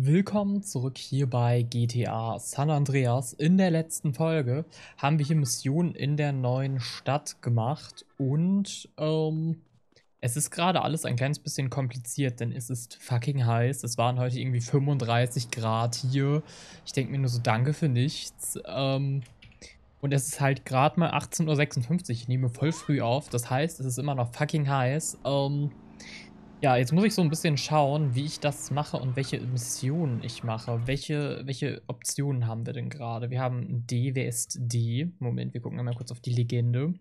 Willkommen zurück hier bei GTA San Andreas. In der letzten Folge haben wir hier Missionen in der neuen Stadt gemacht und es ist gerade alles ein kleines bisschen kompliziert, denn es ist fucking heiß. Es waren heute irgendwie 35 Grad hier. Ich denke mir nur so, danke für nichts. Und es ist halt gerade mal 18:56 Uhr. Ich nehme voll früh auf, das heißt, es ist immer noch fucking heiß. Ja, jetzt muss ich so ein bisschen schauen, wie ich das mache und welche Missionen ich mache. Welche Optionen haben wir denn gerade? Wir haben D, wer ist D? Moment, wir gucken einmal kurz auf die Legende.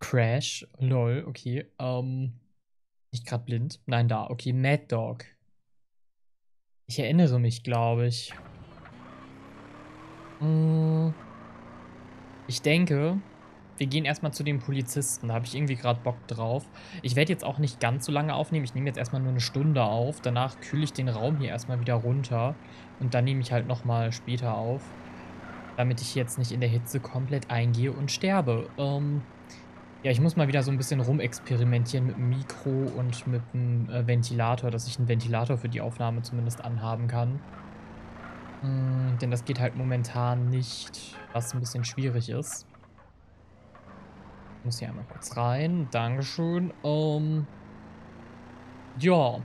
Crash, lol, okay. Nicht gerade blind. Nein, da, okay, Mad Dog. Ich erinnere mich, glaube ich. Ich denke, wir gehen erstmal zu den Polizisten, da habe ich irgendwie gerade Bock drauf. Ich werde jetzt auch nicht ganz so lange aufnehmen, ich nehme jetzt erstmal nur eine Stunde auf. Danach kühle ich den Raum hier erstmal wieder runter und dann nehme ich halt nochmal später auf, damit ich jetzt nicht in der Hitze komplett eingehe und sterbe. Ja, ich muss mal wieder so ein bisschen rumexperimentieren mit dem Mikro und mit dem Ventilator, dass ich einen Ventilator für die Aufnahme zumindest anhaben kann. Denn das geht halt momentan nicht, was ein bisschen schwierig ist. Ich muss hier einmal kurz rein. Dankeschön. Ja.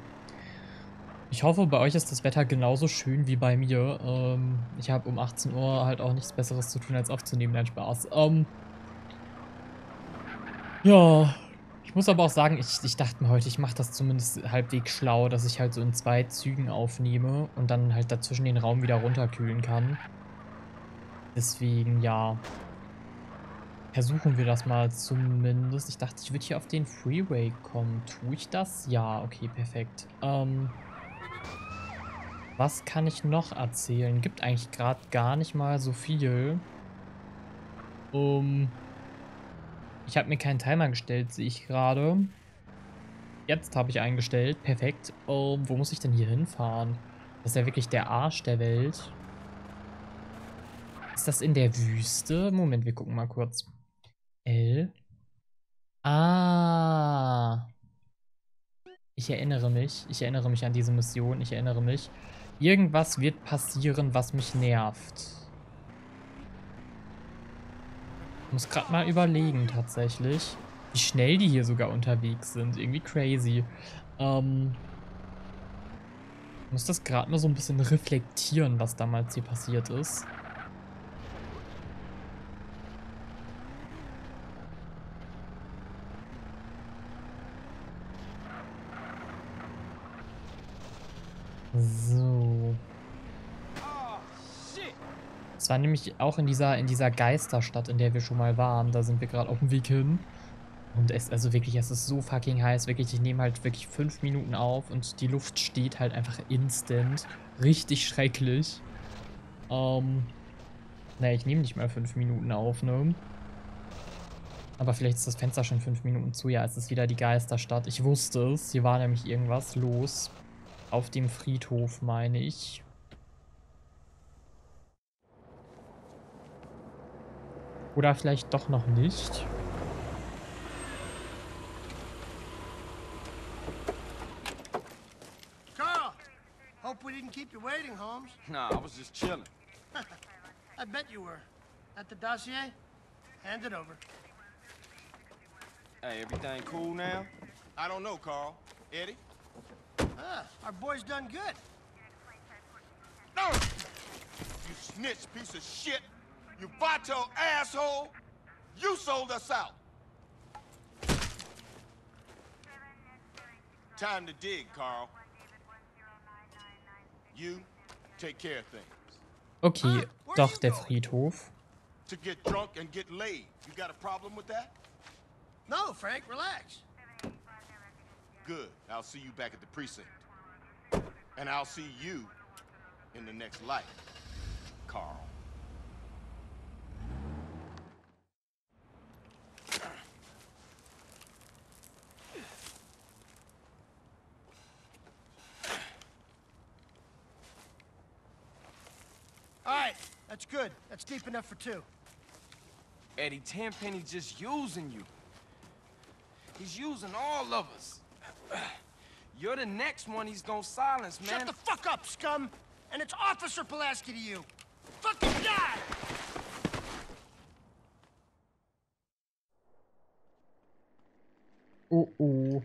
Ich hoffe, bei euch ist das Wetter genauso schön wie bei mir. Ich habe um 18 Uhr halt auch nichts Besseres zu tun, als aufzunehmen. Nein, Spaß. Ja. Ich muss aber auch sagen, ich dachte mir heute, ich mache das zumindest halbwegs schlau, dass ich halt so in 2 Zügen aufnehme und dann halt dazwischen den Raum wieder runterkühlen kann. Deswegen, ja. Versuchen wir das mal zumindest. Ich dachte, ich würde hier auf den Freeway kommen. Tue ich das? Ja, okay, perfekt. Was kann ich noch erzählen? Gibt eigentlich gerade gar nicht mal so viel. Ich habe mir keinen Timer gestellt, sehe ich gerade. Jetzt habe ich eingestellt. Perfekt. Wo muss ich denn hier hinfahren? Das ist ja wirklich der Arsch der Welt. Ist das in der Wüste? Moment, wir gucken mal kurz. L. Ah. Ich erinnere mich an diese Mission, ich erinnere mich. Irgendwas wird passieren, was mich nervt. Ich muss gerade mal überlegen tatsächlich, wie schnell die hier sogar unterwegs sind. Irgendwie crazy. Ich muss das gerade mal so ein bisschen reflektieren, was damals hier passiert ist. So. Es war nämlich auch in dieser Geisterstadt, in der wir schon mal waren. Da sind wir gerade auf dem Weg hin. Und es ist so fucking heiß. Wirklich, ich nehme halt wirklich 5 Minuten auf und die Luft steht halt einfach instant. Richtig schrecklich. Naja, ich nehme nicht mal 5 Minuten auf, ne? Aber vielleicht ist das Fenster schon 5 Minuten zu. Ja, es ist wieder die Geisterstadt. Ich wusste es. Hier war nämlich irgendwas los. Auf dem Friedhof, meine ich. Oder vielleicht doch noch nicht. Carl, hope we didn't keep you waiting, Holmes. Nah, I was just chilling. I bet you were. At the dossier? Hand it over. Hey, everything cool now? I don't know, Carl. Eddie? Our boy's done good. No! You snitch piece of shit! You vato asshole! You sold us out! Time to dig, Carl. You take care of things. Okay, doch der Friedhof. To get drunk and get laid. You got a problem with that? No, Frank, relax. Good. I'll see you back at the precinct. And I'll see you in the next life, Carl. All right, that's good. That's deep enough for two. Eddie Tenpenny just using you. He's using all of us. You're the next one he's gonna silence, man. Shut the fuck up, scum! And it's Officer Pulaski to you! Fucking die! Oh oh.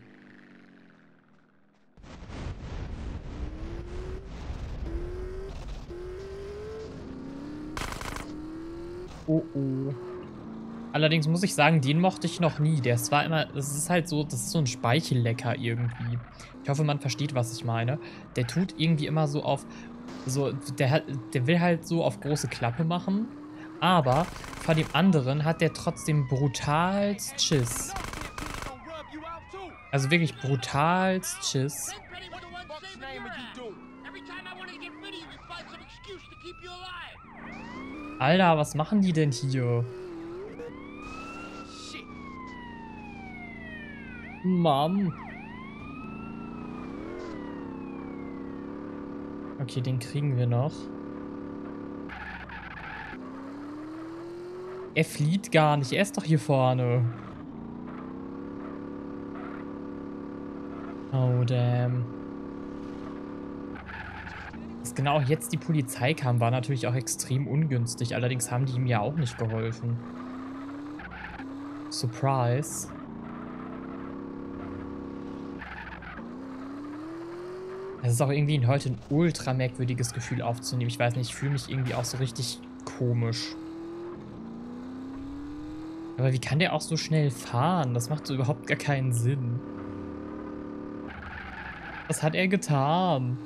Oh oh. Allerdings muss ich sagen, den mochte ich noch nie. Der war immer, das ist halt so, das ist so ein Speichellecker irgendwie. Ich hoffe, man versteht, was ich meine. Der tut irgendwie immer so auf, so, der will halt so auf große Klappe machen. Aber vor dem anderen hat der trotzdem brutal Schiss. Also wirklich brutal Schiss. Alter, was machen die denn hier? Mann. Okay, den kriegen wir noch. Er flieht gar nicht. Er ist doch hier vorne. Oh, damn. Dass genau jetzt die Polizei kam, war natürlich auch extrem ungünstig. Allerdings haben die ihm ja auch nicht geholfen. Surprise. Es ist auch irgendwie heute ein ultra merkwürdiges Gefühl aufzunehmen. Ich weiß nicht, ich fühle mich irgendwie auch so richtig komisch. Aber wie kann der auch so schnell fahren? Das macht so überhaupt gar keinen Sinn. Was hat er getan?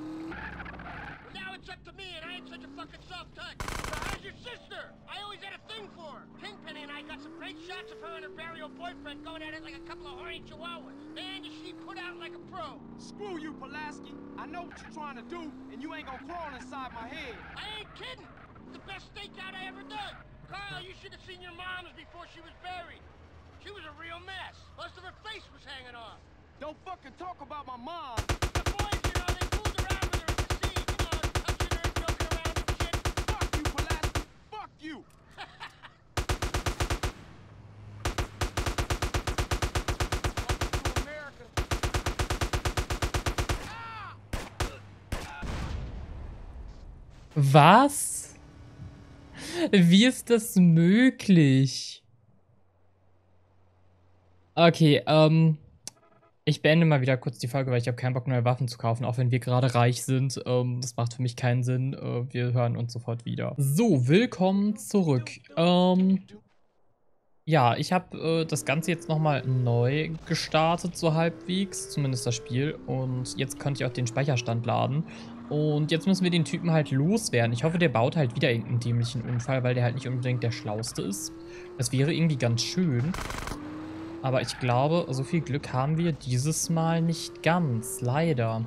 Was? Wie ist das möglich? Okay, ich beende mal wieder kurz die Folge, weil ich habe keinen Bock, neue Waffen zu kaufen, auch wenn wir gerade reich sind. Das macht für mich keinen Sinn. Wir hören uns sofort wieder. So, willkommen zurück. Ja, ich habe das Ganze jetzt nochmal neu gestartet, so halbwegs, zumindest das Spiel. Und jetzt konnte ich auch den Speicherstand laden. Und jetzt müssen wir den Typen halt loswerden. Ich hoffe, der baut halt wieder irgendeinen dämlichen Unfall, weil der halt nicht unbedingt der Schlauste ist. Das wäre irgendwie ganz schön. Aber ich glaube, so viel Glück haben wir dieses Mal nicht ganz. Leider.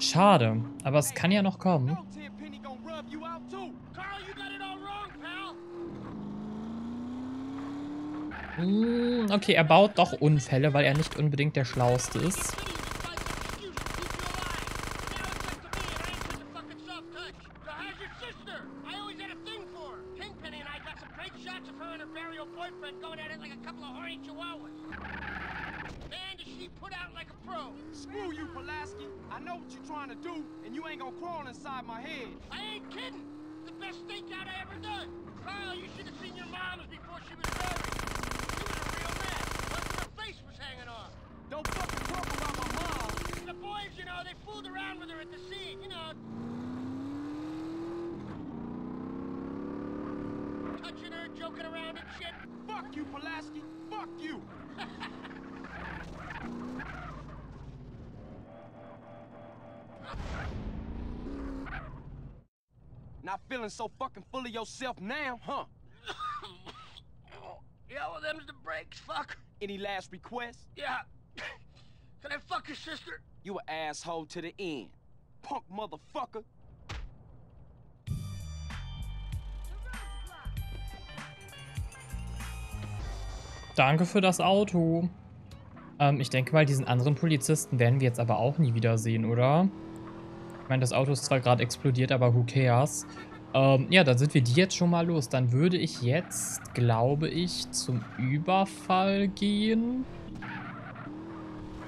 Schade. Aber es kann ja noch kommen. Okay, er baut doch Unfälle, weil er nicht unbedingt der Schlauste ist. Not feeling so fucking full of yourself now, huh? Yeah, well, them's the breaks, fuck. Any last request? Yeah. Can I fuck your sister? You an asshole to the end. Punk motherfucker. Danke für das Auto. Ich denke mal, diesen anderen Polizisten werden wir jetzt aber auch nie wiedersehen, oder? Ich meine, das Auto ist zwar gerade explodiert, aber who cares? Ja, dann sind wir die jetzt schon mal los. Dann würde ich jetzt, glaube ich, zum Überfall gehen.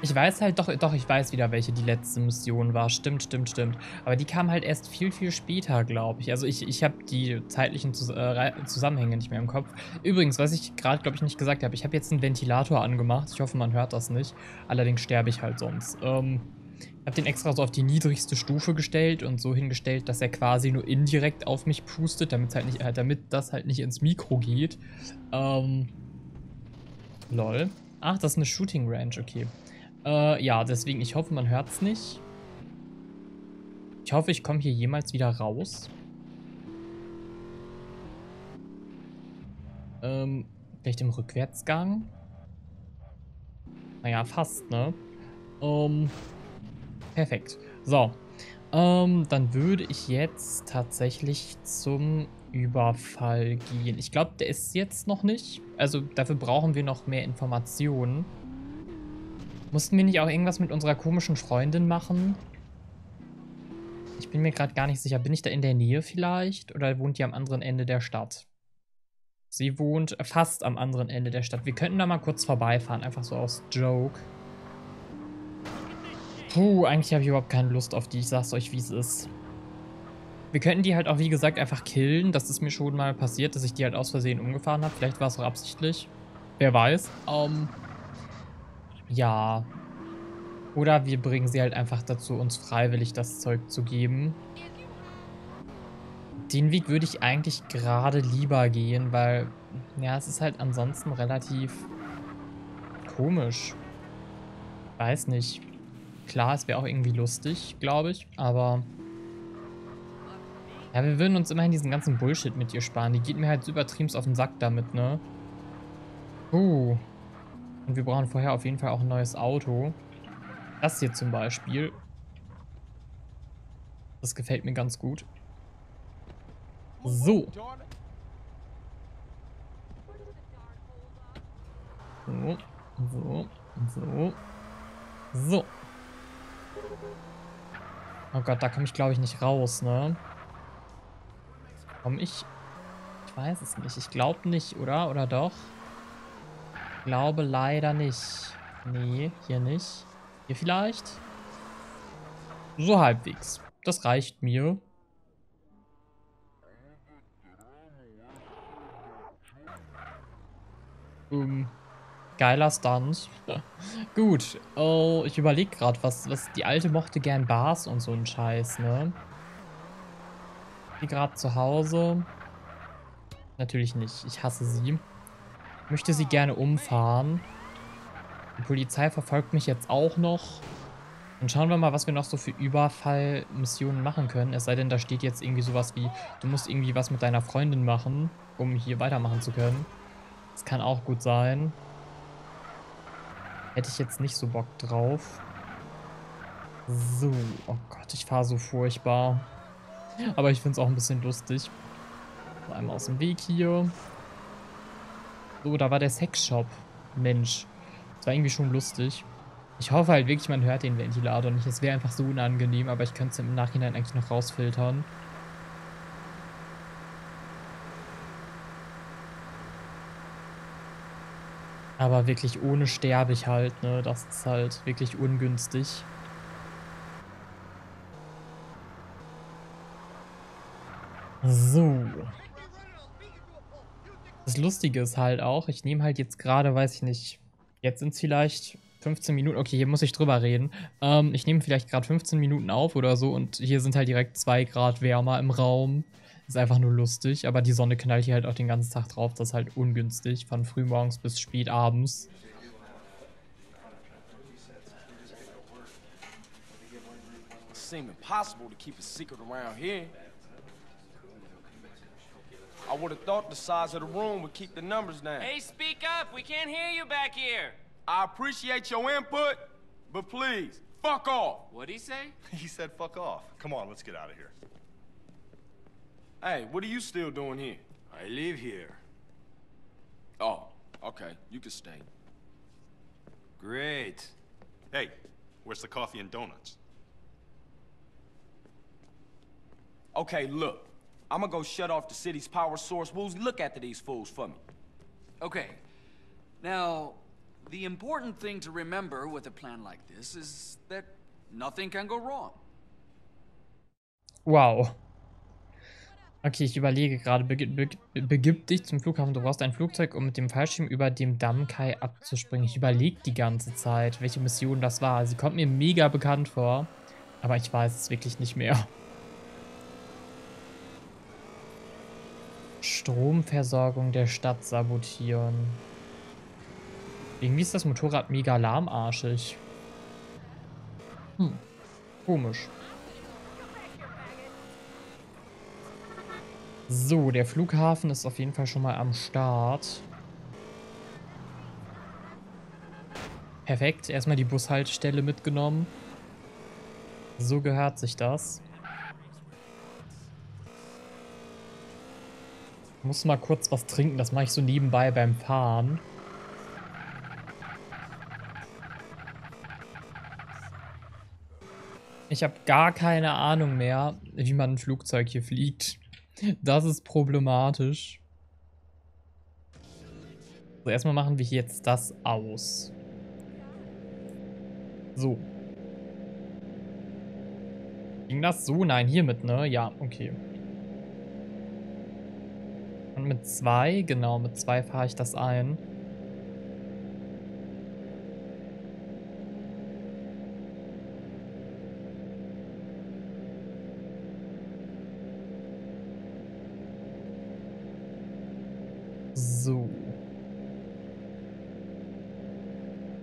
Ich weiß halt, doch, ich weiß wieder, welche die letzte Mission war. Stimmt. Aber die kam halt erst viel später, glaube ich. Also ich habe die zeitlichen Zusammenhänge nicht mehr im Kopf. Übrigens, was ich gerade, glaube ich, nicht gesagt habe, ich habe jetzt einen Ventilator angemacht. Ich hoffe, man hört das nicht. Allerdings sterbe ich halt sonst. Ich habe den extra so auf die niedrigste Stufe gestellt und so hingestellt, dass er quasi nur indirekt auf mich pustet, damit das halt nicht ins Mikro geht. Lol. Ach, das ist eine Shooting Range, okay. Ja, deswegen, ich hoffe, man hört es nicht. Ich hoffe, ich komme hier jemals wieder raus. Vielleicht im Rückwärtsgang? Naja, fast, ne? Perfekt. So. Dann würde ich jetzt tatsächlich zum Überfall gehen. Ich glaube, der ist jetzt noch nicht. Also, dafür brauchen wir noch mehr Informationen. Mussten wir nicht auch irgendwas mit unserer komischen Freundin machen? Ich bin mir gerade gar nicht sicher. Bin ich da in der Nähe vielleicht? Oder wohnt die am anderen Ende der Stadt? Sie wohnt fast am anderen Ende der Stadt. Wir könnten da mal kurz vorbeifahren. Einfach so aus Joke. Puh, eigentlich habe ich überhaupt keine Lust auf die. Ich sag's euch, wie es ist. Wir könnten die halt auch, wie gesagt, einfach killen. Das ist mir schon mal passiert, dass ich die halt aus Versehen umgefahren habe. Vielleicht war es auch absichtlich. Wer weiß. Ja. Oder wir bringen sie halt einfach dazu, uns freiwillig das Zeug zu geben. Den Weg würde ich eigentlich gerade lieber gehen, weil, ja, es ist halt ansonsten relativ komisch. Weiß nicht. Klar, es wäre auch irgendwie lustig, glaube ich, aber ja, wir würden uns immerhin diesen ganzen Bullshit mit ihr sparen. Die geht mir halt übertrieben auf den Sack damit, ne? Und wir brauchen vorher auf jeden Fall auch ein neues Auto. Das hier zum Beispiel. Das gefällt mir ganz gut. So. So. Oh Gott, da komme ich, glaube ich, nicht raus, ne? Komme ich? Ich weiß es nicht. Ich glaube nicht, oder? Oder doch? Ich glaube leider nicht. Nee, hier nicht. Hier vielleicht? So halbwegs. Das reicht mir. Geiler Stunt. Gut. Oh, ich überlege gerade, was die Alte mochte gern Bars und so ein Scheiß, ne? Die gerade zu Hause? Natürlich nicht. Ich hasse sie. Möchte sie gerne umfahren. Die Polizei verfolgt mich jetzt auch noch. Dann schauen wir mal, was wir noch so für Überfallmissionen machen können. Es sei denn, da steht jetzt irgendwie sowas wie, du musst irgendwie was mit deiner Freundin machen, um hier weitermachen zu können. Das kann auch gut sein. Hätte ich jetzt nicht so Bock drauf. So. Oh Gott, ich fahre so furchtbar. Aber ich finde es auch ein bisschen lustig. So, einmal aus dem Weg hier. So, da war der Sexshop. Mensch. Das war irgendwie schon lustig. Ich hoffe halt wirklich, man hört den Ventilator nicht. Es wäre einfach so unangenehm, aber ich könnte es im Nachhinein eigentlich noch rausfiltern. Aber wirklich ohne sterbe ich halt, ne? Das ist halt wirklich ungünstig. So. Das Lustige ist halt auch, ich nehme halt jetzt gerade, weiß ich nicht, jetzt sind es vielleicht 15 Minuten, okay, hier muss ich drüber reden. Ich nehme vielleicht gerade 15 Minuten auf oder so und hier sind halt direkt 2 Grad wärmer im Raum. Ist einfach nur lustig, aber die Sonne knallt hier halt auch den ganzen Tag drauf. Das ist halt ungünstig, von frühmorgens bis spät abends. Hey, speak up! We can't hear you back here. I appreciate your input, but please, fuck off. What'd he say? He said fuck off. Come on, let's get out of here. Hey, what are you still doing here? I live here. Oh, okay. You can stay. Great. Hey, where's the coffee and donuts? Okay, look. I'm gonna go shut off the city's power source. Wolves, look after these fools for me. Okay. Now, The important thing to remember with a plan like this is that nothing can go wrong. Wow. Okay, ich überlege gerade, begib dich zum Flughafen, du brauchst ein Flugzeug, um mit dem Fallschirm über dem Dammkai abzuspringen. Ich überlege die ganze Zeit, welche Mission das war. Sie kommt mir mega bekannt vor, aber ich weiß es wirklich nicht mehr. Stromversorgung der Stadt sabotieren. Irgendwie ist das Motorrad mega lahmarschig. Hm, komisch. So, der Flughafen ist auf jeden Fall schon mal am Start. Perfekt, erstmal die Bushaltestelle mitgenommen. So gehört sich das. Ich muss mal kurz was trinken, das mache ich so nebenbei beim Fahren. Ich habe gar keine Ahnung mehr, wie man ein Flugzeug hier fliegt. Das ist problematisch. So, erstmal machen wir hier jetzt das aus. So. Ging das so? Nein, hiermit, ne? Ja, okay. Und mit 2, genau, mit 2 fahre ich das ein. So.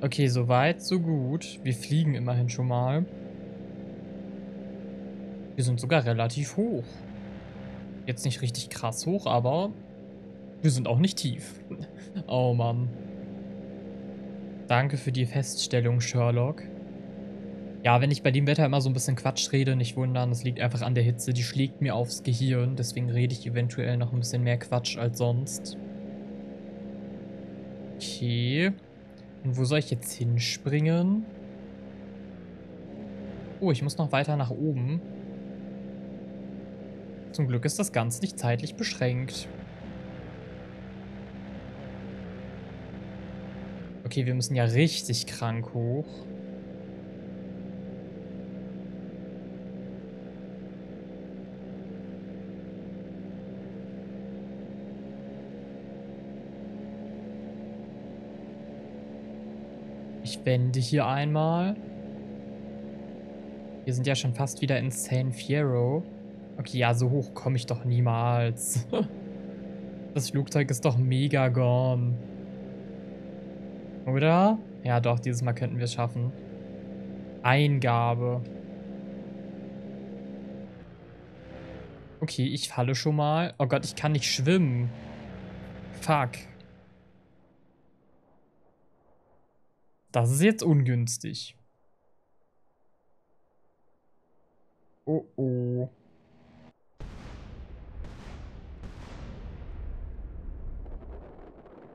Okay, so weit, so gut. Wir fliegen immerhin schon mal. Wir sind sogar relativ hoch. Jetzt nicht richtig krass hoch, aber wir sind auch nicht tief. Oh Mann. Danke für die Feststellung, Sherlock. Ja, wenn ich bei dem Wetter immer so ein bisschen Quatsch rede, nicht wundern. Das liegt einfach an der Hitze. Die schlägt mir aufs Gehirn. Deswegen rede ich eventuell noch ein bisschen mehr Quatsch als sonst. Okay. Und wo soll ich jetzt hinspringen? Oh, ich muss noch weiter nach oben. Zum Glück ist das Ganze nicht zeitlich beschränkt. Okay, wir müssen ja richtig krank hoch. Ich wende hier einmal. Wir sind ja schon fast wieder in San Fierro. Okay, ja, so hoch komme ich doch niemals. Das Flugzeug ist doch mega gone. Oder? Ja doch, dieses Mal könnten wir es schaffen. Eingabe. Okay, ich falle schon mal. Oh Gott, ich kann nicht schwimmen. Fuck. Das ist jetzt ungünstig. Oh oh.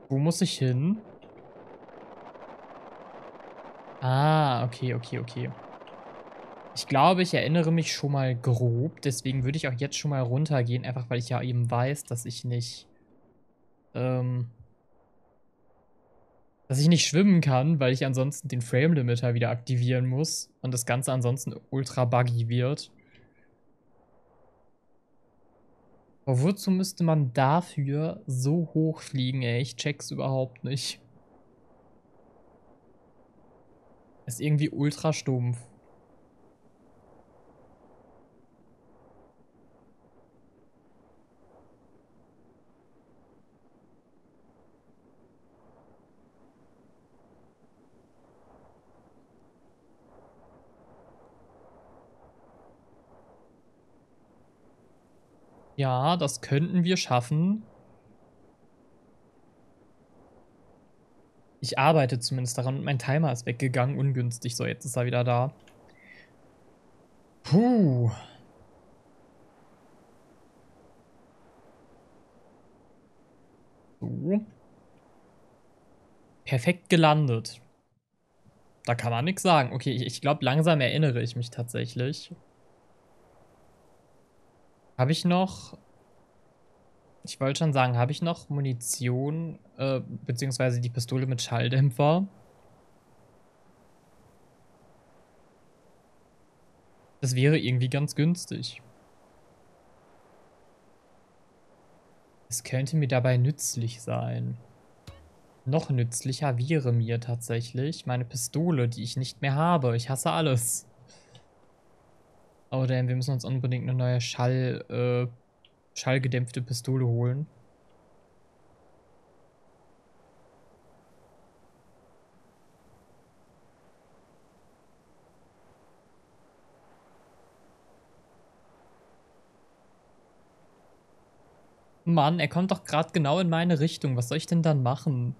Wo muss ich hin? Ah, okay, okay, okay. Ich glaube, ich erinnere mich schon mal grob. Deswegen würde ich auch jetzt schon mal runtergehen. Einfach, weil ich ja eben weiß, dass ich nicht... dass ich nicht schwimmen kann, weil ich ansonsten den Frame Limiter wieder aktivieren muss und das Ganze ansonsten ultra buggy wird. Aber wozu müsste man dafür so hoch fliegen, ey? Ich check's überhaupt nicht. Ist irgendwie ultra stumpf. Ja, das könnten wir schaffen. Ich arbeite zumindest daran und mein Timer ist weggegangen. Ungünstig. So, jetzt ist er wieder da. Puh. So. Perfekt gelandet. Da kann man nichts sagen. Okay, ich glaube, langsam erinnere ich mich tatsächlich. Habe ich noch Ich wollte schon sagen, habe ich noch Munition, beziehungsweise die Pistole mit Schalldämpfer? Das wäre irgendwie ganz günstig. Es könnte mir dabei nützlich sein. Noch nützlicher wäre mir tatsächlich meine Pistole, die ich nicht mehr habe. Ich hasse alles. Oh damn, wir müssen uns unbedingt eine neue schallgedämpfte Pistole holen. Mann, er kommt doch gerade genau in meine Richtung. Was soll ich denn dann machen?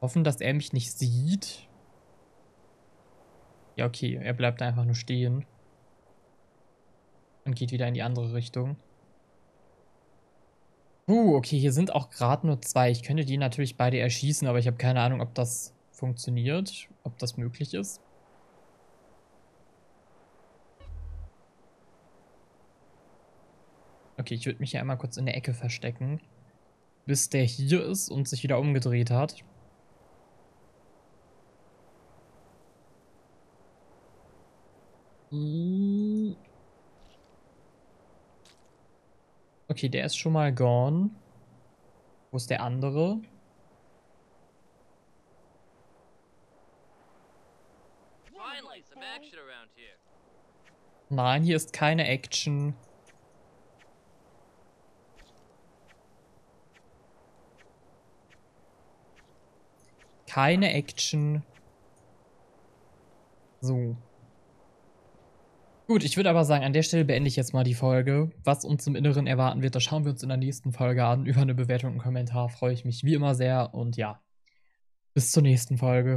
Hoffen, dass er mich nicht sieht. Ja, okay, er bleibt einfach nur stehen. Und geht wieder in die andere Richtung. Okay, hier sind auch gerade nur zwei. Ich könnte die natürlich beide erschießen, aber ich habe keine Ahnung, ob das funktioniert, ob das möglich ist. Okay, ich würde mich hier einmal kurz in der Ecke verstecken, bis der hier ist und sich wieder umgedreht hat. Okay, der ist schon mal gone. Wo ist der andere? Nein, hier ist keine Action. Keine Action. So. Gut, ich würde aber sagen, an der Stelle beende ich jetzt mal die Folge. Was uns im Inneren erwarten wird, das schauen wir uns in der nächsten Folge an. Über eine Bewertung und einen Kommentar freue ich mich wie immer sehr. Und ja, bis zur nächsten Folge.